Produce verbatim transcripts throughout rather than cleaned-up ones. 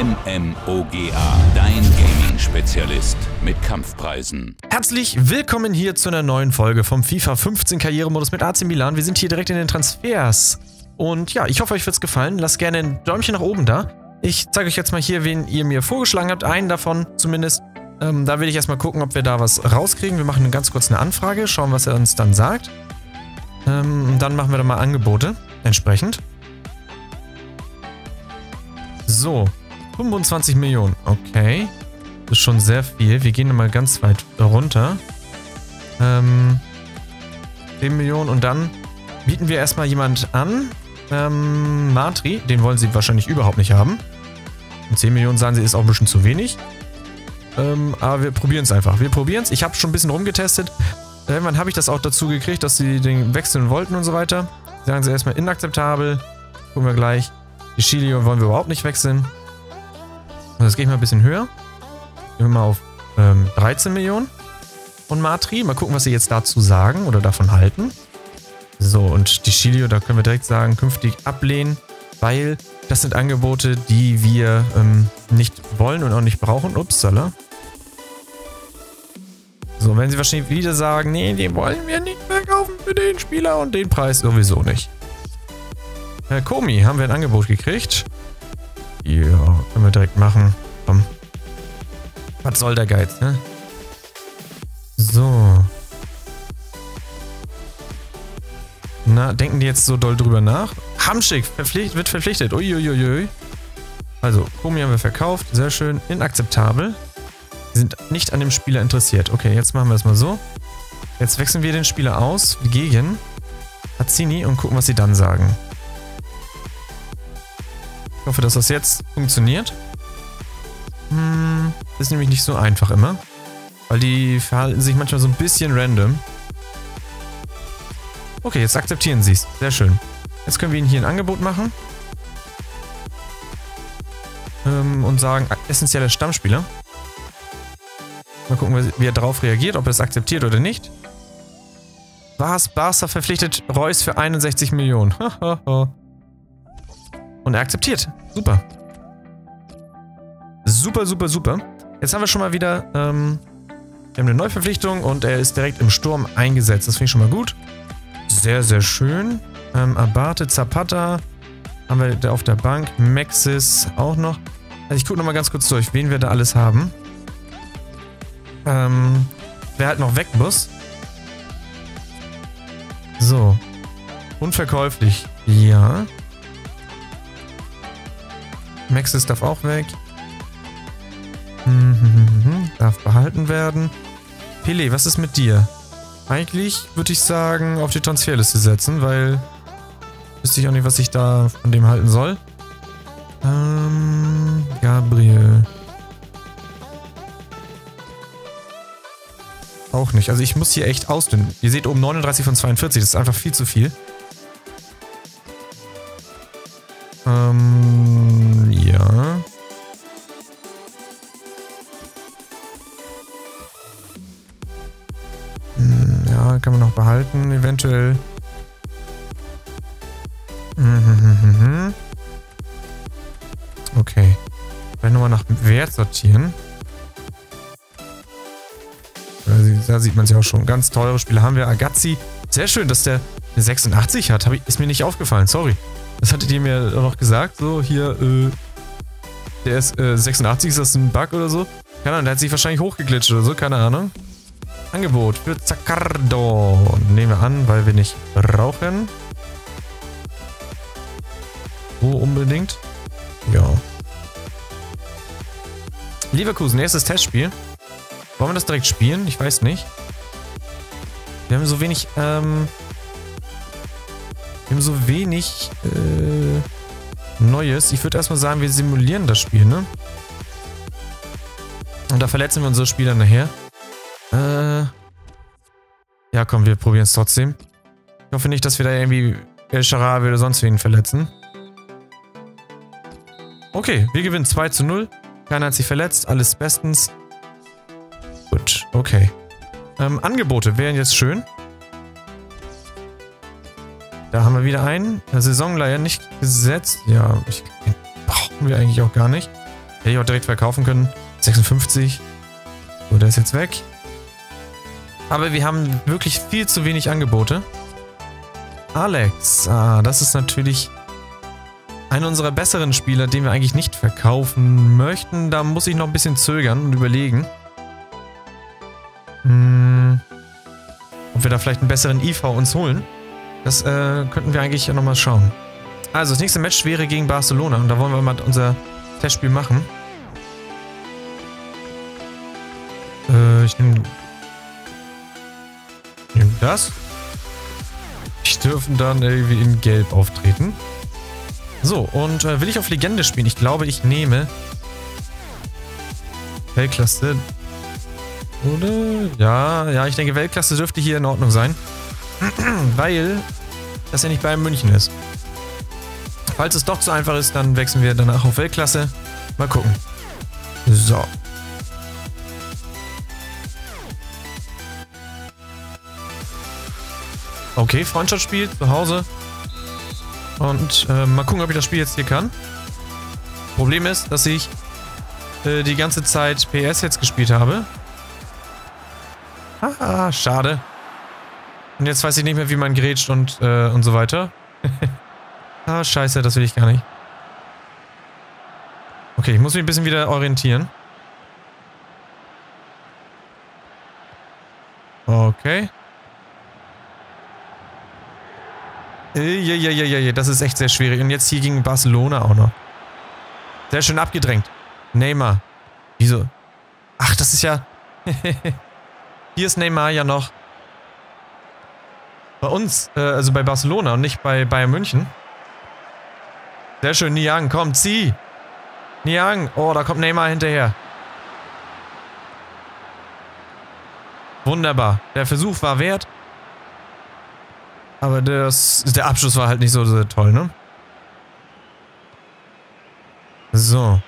M M O G A, dein Gaming-Spezialist mit Kampfpreisen. Herzlich willkommen hier zu einer neuen Folge vom FIFA fünfzehn Karrieremodus mit A C Milan. Wir sind hier direkt in den Transfers. Und ja, ich hoffe, euch wird's gefallen. Lasst gerne ein Däumchen nach oben da. Ich zeige euch jetzt mal hier, wen ihr mir vorgeschlagen habt. Einen davon zumindest. Ähm, da will ich erstmal gucken, ob wir da was rauskriegen. Wir machen ganz kurz eine Anfrage, schauen, was er uns dann sagt. Ähm, dann machen wir dann mal Angebote entsprechend. So, fünfundzwanzig Millionen. Okay, das ist schon sehr viel. Wir gehen mal ganz weit runter. Ähm, zehn Millionen und dann bieten wir erstmal jemand an. Ähm, Matri, den wollen sie wahrscheinlich überhaupt nicht haben. Und zehn Millionen sagen sie, ist auch ein bisschen zu wenig. Ähm, aber wir probieren es einfach. Wir probieren es. Ich habe schon ein bisschen rumgetestet. Irgendwann habe ich das auch dazu gekriegt, dass sie den wechseln wollten und so weiter. Sagen sie erstmal inakzeptabel. Gucken wir gleich. Die Chilio wollen wir überhaupt nicht wechseln. Also jetzt gehe ich mal ein bisschen höher. Gehen wir mal auf ähm, dreizehn Millionen. Und Matri, mal gucken, was sie jetzt dazu sagen oder davon halten. So, und die Chilio, da können wir direkt sagen, künftig ablehnen, weil das sind Angebote, die wir ähm, nicht wollen und auch nicht brauchen. Upsala. So, wenn sie wahrscheinlich wieder sagen, nee, den wollen wir nicht verkaufen für den Spieler und den Preis sowieso nicht. Äh, Komi, haben wir ein Angebot gekriegt? Ja, können wir direkt machen. Komm. Was soll der Geiz, ne? So. Na, denken die jetzt so doll drüber nach? Hamšík verpflicht, wird verpflichtet. Uiuiuiui. Also, Komi haben wir verkauft. Sehr schön. Inakzeptabel. Sie sind nicht an dem Spieler interessiert. Okay, jetzt machen wir es mal so. Jetzt wechseln wir den Spieler aus gegen Pazzini und gucken, was sie dann sagen. Ich hoffe, dass das jetzt funktioniert. Hm, ist nämlich nicht so einfach immer. Weil die verhalten sich manchmal so ein bisschen random. Okay, jetzt akzeptieren sie es. Sehr schön. Jetzt können wir ihnen hier ein Angebot machen. Ähm, und sagen, essentieller Stammspieler. Mal gucken, wie er darauf reagiert, ob er es akzeptiert oder nicht. Was? Barça verpflichtet Reus für einundsechzig Millionen. Und er akzeptiert. Super. Super, super, super. Jetzt haben wir schon mal wieder ähm, wir haben eine Neuverpflichtung und er ist direkt im Sturm eingesetzt. Das finde ich schon mal gut. Sehr, sehr schön. Ähm, Abate, Zapata haben wir auf der Bank. Maxis auch noch. Also ich gucke nochmal ganz kurz durch, wen wir da alles haben. Ähm, wer halt noch weg muss. So. Unverkäuflich. Ja. Maxis darf auch weg. Hm, hm, hm, hm. Darf behalten werden. Pele, was ist mit dir? Eigentlich würde ich sagen, auf die Transferliste setzen, weil wüsste ich auch nicht, was ich da von dem halten soll. Ähm, Gabriel. Auch nicht. Also ich muss hier echt ausdünnen. Ihr seht oben neununddreißig von zweiundvierzig. Das ist einfach viel zu viel. Ähm, ja. Ja, kann man noch behalten, eventuell. Okay. Wenn wir mal nach Wert sortieren. Da sieht man es ja auch schon. Ganz teure Spieler haben wir. Agazzi. Sehr schön, dass der eine sechsundachtzig hat. Hab ich, ist mir nicht aufgefallen. Sorry. Das hattet ihr mir auch noch gesagt. So, hier, äh, der ist äh, sechsundachtzig. Ist das ein Bug oder so? Keine Ahnung. Der hat sich wahrscheinlich hochgeglitscht oder so. Keine Ahnung. Angebot für Zaccardo. Nehmen wir an, weil wir nicht brauchen. So unbedingt. Ja. Leverkusen. Erstes Testspiel. Wollen wir das direkt spielen? Ich weiß nicht. Wir haben so wenig, ähm... Wir haben so wenig, äh... Neues. Ich würde erstmal sagen, wir simulieren das Spiel, ne? Und da verletzen wir unsere Spieler nachher. Äh... Ja, komm, wir probieren es trotzdem. Ich hoffe nicht, dass wir da irgendwie El Shaarawy oder sonst wen verletzen. Okay, wir gewinnen zwei zu null. Keiner hat sich verletzt. Alles bestens. Gut, okay. Ähm, Angebote wären jetzt schön. Da haben wir wieder einen. Saisonleihe nicht gesetzt. Ja, ich, den brauchen wir eigentlich auch gar nicht. Hätte ich auch direkt verkaufen können. sechsundfünfzig. So, der ist jetzt weg. Aber wir haben wirklich viel zu wenig Angebote. Alex. Ah, das ist natürlich einer unserer besseren Spieler, den wir eigentlich nicht verkaufen möchten. Da muss ich noch ein bisschen zögern und überlegen. Hm, ob wir da vielleicht einen besseren I V uns holen. Das äh, könnten wir eigentlich nochmal schauen. Also, das nächste Match wäre gegen Barcelona. Und da wollen wir mal unser Testspiel machen. Äh, ich nehme... Nehm das. Ich dürfen dann irgendwie in Gelb auftreten. So, und äh, will ich auf Legende spielen? Ich glaube, ich nehme... Weltklasse. Oder? Ja, ja, ich denke, Weltklasse dürfte hier in Ordnung sein. Weil das ja nicht bei München ist. Falls es doch zu einfach ist, dann wechseln wir danach auf Weltklasse. Mal gucken. So. Okay, Freundschaftsspiel zu Hause. Und äh, mal gucken, ob ich das Spiel jetzt hier kann. Problem ist, dass ich äh, die ganze Zeit P S jetzt gespielt habe. Ah, schade. Und jetzt weiß ich nicht mehr, wie man grätscht und, äh, und so weiter. Ah, scheiße, das will ich gar nicht. Okay, ich muss mich ein bisschen wieder orientieren. Okay. Eieieiei, das ist echt sehr schwierig. Und jetzt hier gegen Barcelona auch noch. Sehr schön abgedrängt. Neymar. Wieso? Ach, das ist ja... Hier ist Neymar ja noch bei uns, äh, also bei Barcelona und nicht bei Bayern München. Sehr schön, Niang, komm, zieh! Niang, oh, da kommt Neymar hinterher. Wunderbar, der Versuch war wert. Aber das, der Abschluss war halt nicht so sehr toll, ne? So.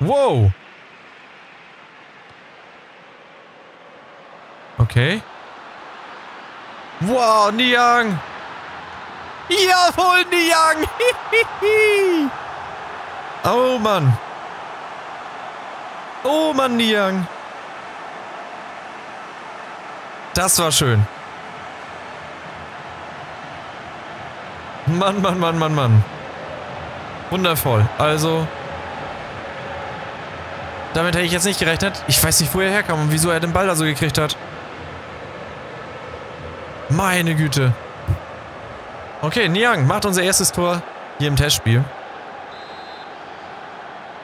Wow! Okay. Wow, Niang! Jawohl, Niang! Oh, Mann! Oh, Mann, Niang! Das war schön. Mann, Mann, Mann, Mann, Mann. Wundervoll. Also... Damit hätte ich jetzt nicht gerechnet. Ich weiß nicht, wo er herkam und wieso er den Ball da so gekriegt hat. Meine Güte. Okay, Niang macht unser erstes Tor hier im Testspiel.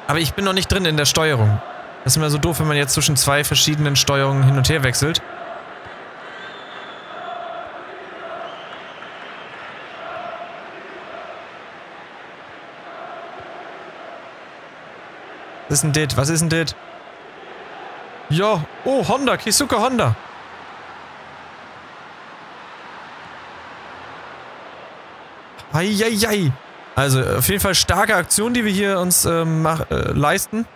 Aber ich bin noch nicht drin in der Steuerung. Das ist immer so doof, wenn man jetzt zwischen zwei verschiedenen Steuerungen hin und her wechselt. Was ist denn das? Was ist denn das? Ja, oh, Honda, Keisuke Honda. Eieiei. Also auf jeden Fall starke Aktion, die wir hier uns äh, mach, äh, leisten.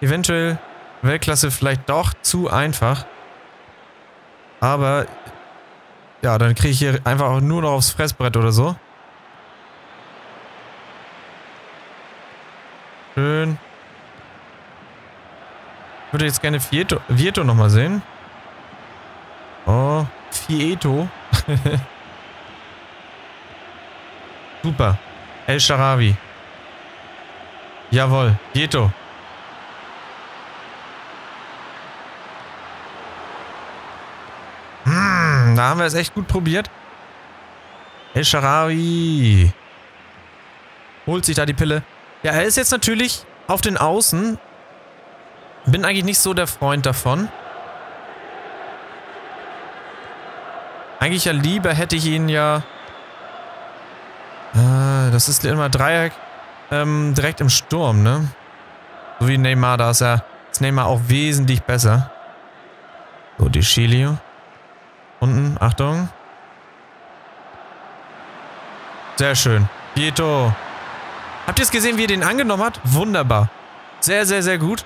Eventuell Weltklasse vielleicht doch zu einfach. Aber ja, dann kriege ich hier einfach auch nur noch aufs Fressbrett oder so. Schön. Ich würde jetzt gerne Vietto, Vietto nochmal sehen. Oh, Vietto. Super. El Shaarawy. Jawohl. Pietro. Hm, da haben wir es echt gut probiert. El Shaarawy. Holt sich da die Pille. Ja, er ist jetzt natürlich auf den Außen. Bin eigentlich nicht so der Freund davon. Eigentlich ja lieber hätte ich ihn ja... Das ist immer Dreieck ähm, direkt im Sturm, ne? So wie Neymar, da ist er, ist Neymar auch wesentlich besser. So, die Chilio. Unten, Achtung. Sehr schön. Pietro. Habt ihr es gesehen, wie er den angenommen hat? Wunderbar. Sehr, sehr, sehr gut.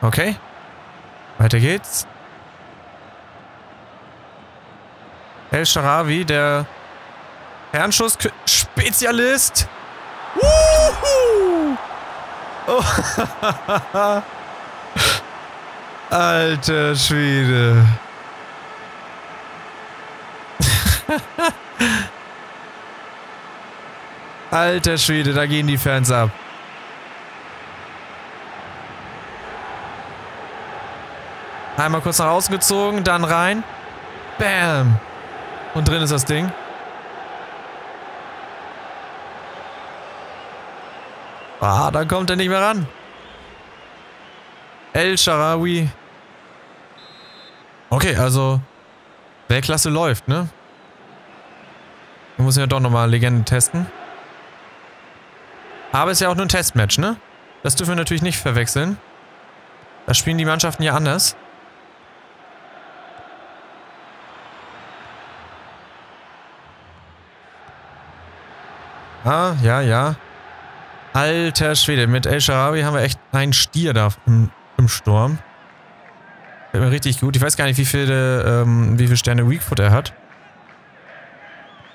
Okay. Weiter geht's. El Shaarawy, der... Fernschuss-Spezialist. Oh. Alter Schwede. Alter Schwede, da gehen die Fans ab. Einmal kurz nach außen gezogen, dann rein. Bam. Und drin ist das Ding. Ah, dann kommt er nicht mehr ran. El Shaarawy. Okay, also Weltklasse läuft, ne? Wir müssen ja doch nochmal Legenden testen. Aber ist ja auch nur ein Testmatch, ne? Das dürfen wir natürlich nicht verwechseln. Da spielen die Mannschaften ja anders. Ah, ja, ja. Alter Schwede, mit El Shaarawy haben wir echt einen Stier da im, im Sturm. Fällt mir richtig gut. Ich weiß gar nicht, wie viele, ähm, wie viele Sterne Weakfoot er hat.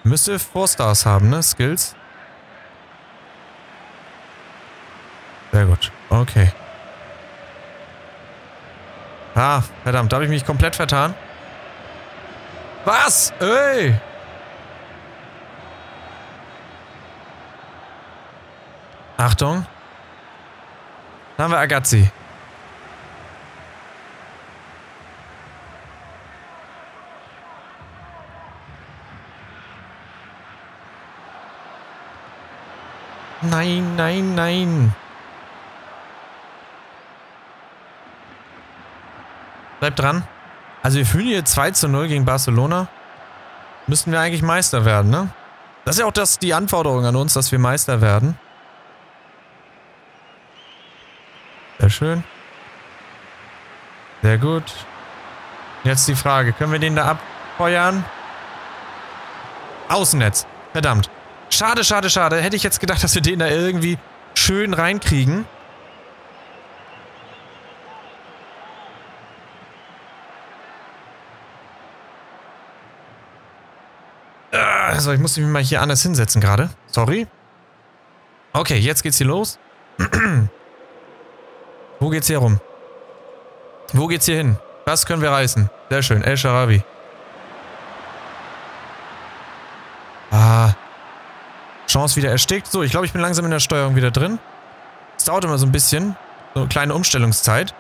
Müsste vier Stars haben, ne? Skills. Sehr gut. Okay. Ah, verdammt. Da habe ich mich komplett vertan. Was? Ey! Achtung. Da haben wir Agazzi. Nein, nein, nein. Bleibt dran. Also wir führen hier zwei zu null gegen Barcelona. Müssten wir eigentlich Meister werden, ne? Das ist ja auch das, die Anforderung an uns, dass wir Meister werden. Sehr schön. Sehr gut. Jetzt die Frage, können wir den da abfeuern? Außennetz. Verdammt. Schade, schade, schade. Hätte ich jetzt gedacht, dass wir den da irgendwie schön reinkriegen. Also, ich musste mich mal hier anders hinsetzen gerade. Sorry. Okay, jetzt geht's hier los. Wo geht's hier rum? Wo geht's hier hin? Was können wir reißen? Sehr schön. El Shaarawy. Ah. Chance wieder erstickt. So, ich glaube, ich bin langsam in der Steuerung wieder drin. Es dauert immer so ein bisschen. So eine kleine Umstellungszeit.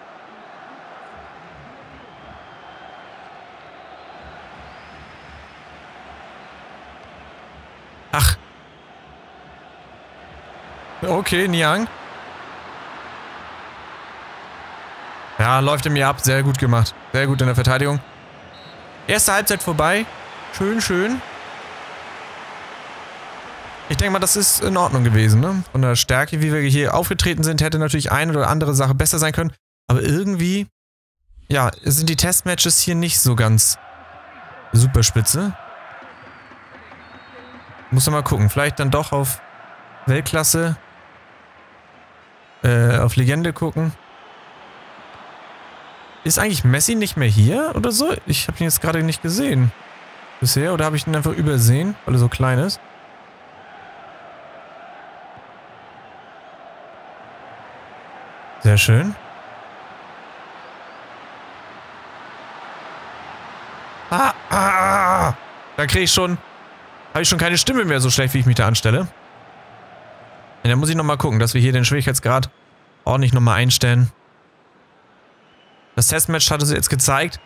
Ach. Okay, Niang. Ja, läuft in mir ab. Sehr gut gemacht. Sehr gut in der Verteidigung. Erste Halbzeit vorbei. Schön, schön. Ich denke mal, das ist in Ordnung gewesen, ne? Von der Stärke, wie wir hier aufgetreten sind, hätte natürlich eine oder andere Sache besser sein können. Aber irgendwie, ja, sind die Testmatches hier nicht so ganz super spitze. Muss man mal gucken. Vielleicht dann doch auf Weltklasse, äh, auf Legende gucken. Ist eigentlich Messi nicht mehr hier oder so? Ich habe ihn jetzt gerade nicht gesehen. Bisher. Oder habe ich ihn einfach übersehen, weil er so klein ist? Sehr schön. Ah, ah, da kriege ich schon... Habe ich schon keine Stimme mehr, so schlecht, wie ich mich da anstelle. Ja, dann muss ich nochmal gucken, dass wir hier den Schwierigkeitsgrad ordentlich nochmal einstellen. Das Testmatch hat uns jetzt gezeigt,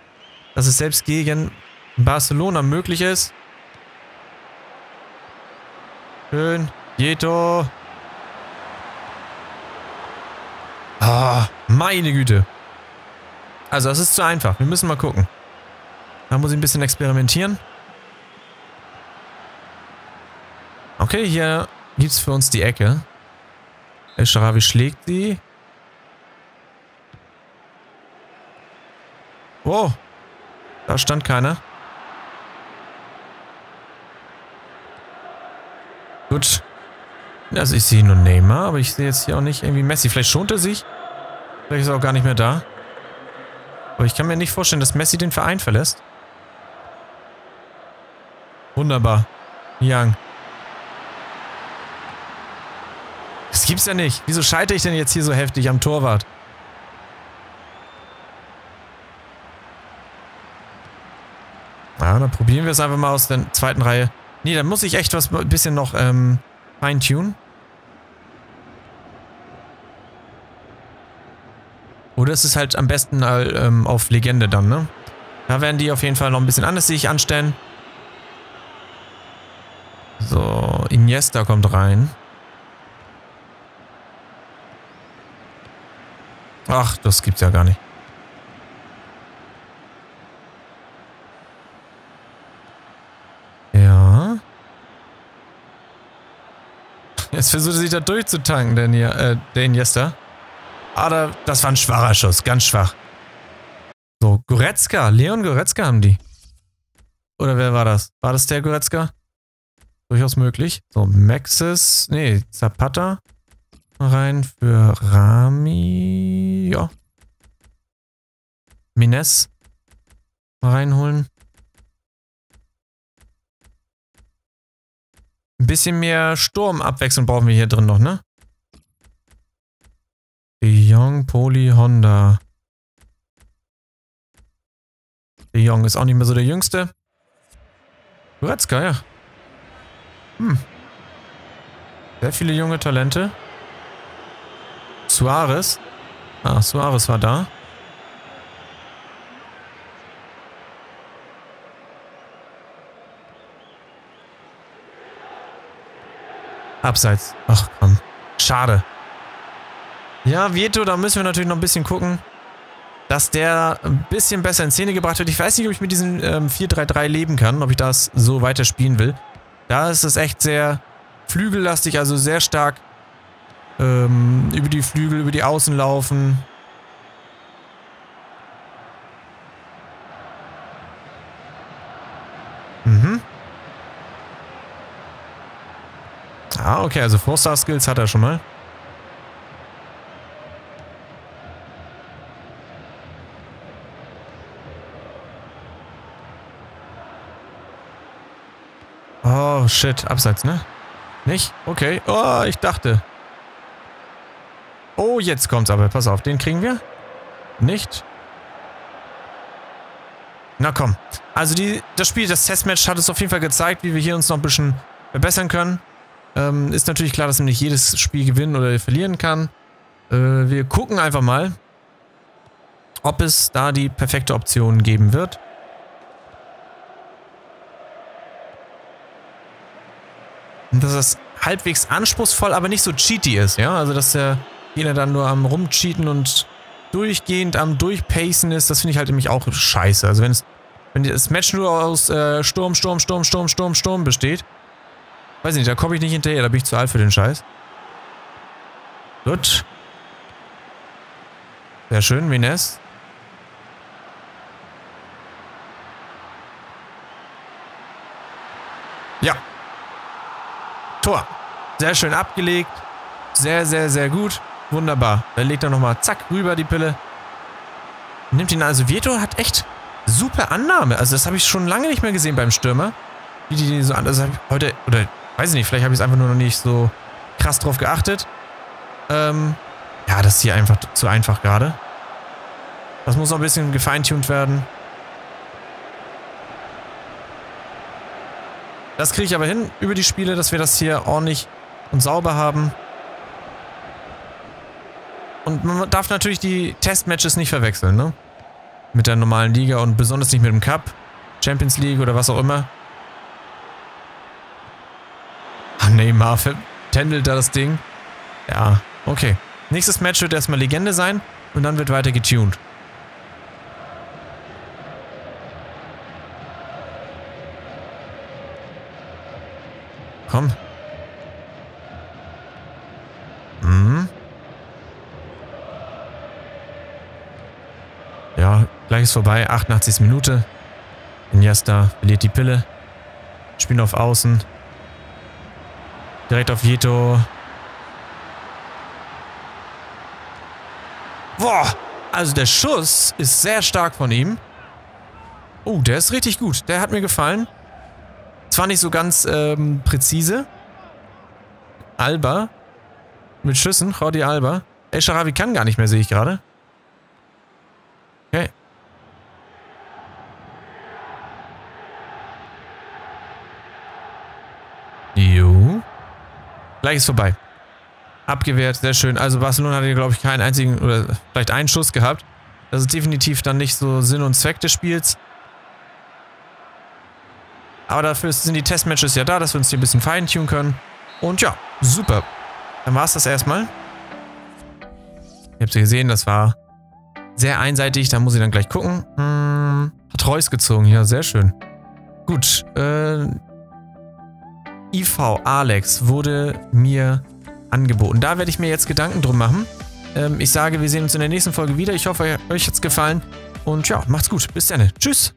dass es selbst gegen Barcelona möglich ist. Schön. Pietro. Ah, meine Güte. Also das ist zu einfach. Wir müssen mal gucken. Da muss ich ein bisschen experimentieren. Okay, hier gibt es für uns die Ecke. El Shaarawy schlägt sie. Wow, da stand keiner. Gut. Also ich sehe nur Neymar, aber ich sehe jetzt hier auch nicht irgendwie Messi. Vielleicht schont er sich. Vielleicht ist er auch gar nicht mehr da. Aber ich kann mir nicht vorstellen, dass Messi den Verein verlässt. Wunderbar. Young. Das gibt's ja nicht. Wieso scheitere ich denn jetzt hier so heftig am Torwart? Ja, dann probieren wir es einfach mal aus der zweiten Reihe. Nee, dann muss ich echt was ein bisschen noch ähm, feintunen. Oder es ist halt am besten ähm, auf Legende dann, ne? Da werden die auf jeden Fall noch ein bisschen anders sich anstellen. So, Iniesta kommt rein. Ach, das gibt's ja gar nicht. Ja. Jetzt versucht er sich da durchzutanken, der, Nia, äh, der Iniesta. Aber das war ein schwacher Schuss, ganz schwach. So, Goretzka, Leon Goretzka haben die. Oder wer war das? War das der Goretzka? Durchaus möglich. So, Maxis, nee, Zapata rein für Rami, ja. Menez reinholen. Ein bisschen mehr Sturmabwechslung brauchen wir hier drin noch, ne? De Jong, Poli, Honda. De Jong ist auch nicht mehr so der Jüngste. Goretzka, ja. Hm. Sehr viele junge Talente. Suarez. Ah, Suarez war da. Abseits. Ach komm. Schade. Ja, Vietto, da müssen wir natürlich noch ein bisschen gucken, dass der ein bisschen besser in Szene gebracht wird. Ich weiß nicht, ob ich mit diesem ähm, vier drei drei leben kann, ob ich das so weiterspielen will. Da ist es echt sehr flügellastig, also sehr stark ähm, über die Flügel, über die Außen laufen. Mhm. Ah, okay, also Four-Star-Skills hat er schon mal. Oh, shit. Abseits, ne? Nicht? Okay. Oh, ich dachte. Oh, jetzt kommt's aber. Pass auf, den kriegen wir. Nicht? Na komm. Also die, das Spiel, das Testmatch hat es auf jeden Fall gezeigt, wie wir hier uns noch ein bisschen verbessern können. Ähm, ist natürlich klar, dass man nicht jedes Spiel gewinnen oder verlieren kann. Äh, wir gucken einfach mal, ob es da die perfekte Option geben wird. Dass das halbwegs anspruchsvoll, aber nicht so cheaty ist, ja? Also, dass der Gegner dann nur am rumcheaten und durchgehend am durchpacen ist, das finde ich halt nämlich auch scheiße. Also, wenn es wenn das Match nur aus äh, Sturm, Sturm, Sturm, Sturm, Sturm, Sturm besteht, weiß nicht, da komme ich nicht hinterher, da bin ich zu alt für den Scheiß. Gut. Sehr schön, Menez. Ja. Tor. Sehr schön abgelegt. Sehr, sehr, sehr gut. Wunderbar. Da legt er nochmal zack rüber die Pille. Nimmt ihn also. Vietto hat echt super Annahme. Also das habe ich schon lange nicht mehr gesehen beim Stürmer. Wie die den so an. Also heute, oder weiß ich nicht, vielleicht habe ich es einfach nur noch nicht so krass drauf geachtet. Ähm, ja, das ist hier einfach zu einfach gerade. Das muss noch ein bisschen gefeintuned werden. Das kriege ich aber hin über die Spiele, dass wir das hier ordentlich und sauber haben. Und man darf natürlich die Testmatches nicht verwechseln, ne? Mit der normalen Liga und besonders nicht mit dem Cup, Champions League oder was auch immer. Ah, Neymar vertändelt da das Ding. Ja, okay. Nächstes Match wird erstmal Legende sein und dann wird weiter getuned. Komm. Mhm. Ja, gleich ist vorbei. achtundachtzigste Minute. Iniesta verliert die Pille. Spielen auf Außen. Direkt auf Vietto. Boah! Also der Schuss ist sehr stark von ihm. Oh, der ist richtig gut. Der hat mir gefallen. Zwar nicht so ganz ähm, präzise. Alba. Mit Schüssen, Jordi Alba. El Shaarawy kann gar nicht mehr, sehe ich gerade. Okay. Jo. Gleich ist vorbei. Abgewehrt, sehr schön. Also Barcelona hat hier, glaube ich, keinen einzigen oder vielleicht einen Schuss gehabt. Das ist definitiv dann nicht so Sinn und Zweck des Spiels. Aber dafür sind die Testmatches ja da, dass wir uns hier ein bisschen feintunen können. Und ja, super. Dann war es das erstmal. Ihr habt es gesehen, das war sehr einseitig. Da muss ich dann gleich gucken. Hm, hat Reus gezogen. Ja, sehr schön. Gut. Äh, I V Alex wurde mir angeboten. Da werde ich mir jetzt Gedanken drum machen. Ähm, ich sage, wir sehen uns in der nächsten Folge wieder. Ich hoffe, euch hat es gefallen. Und ja, macht's gut. Bis dann. Tschüss.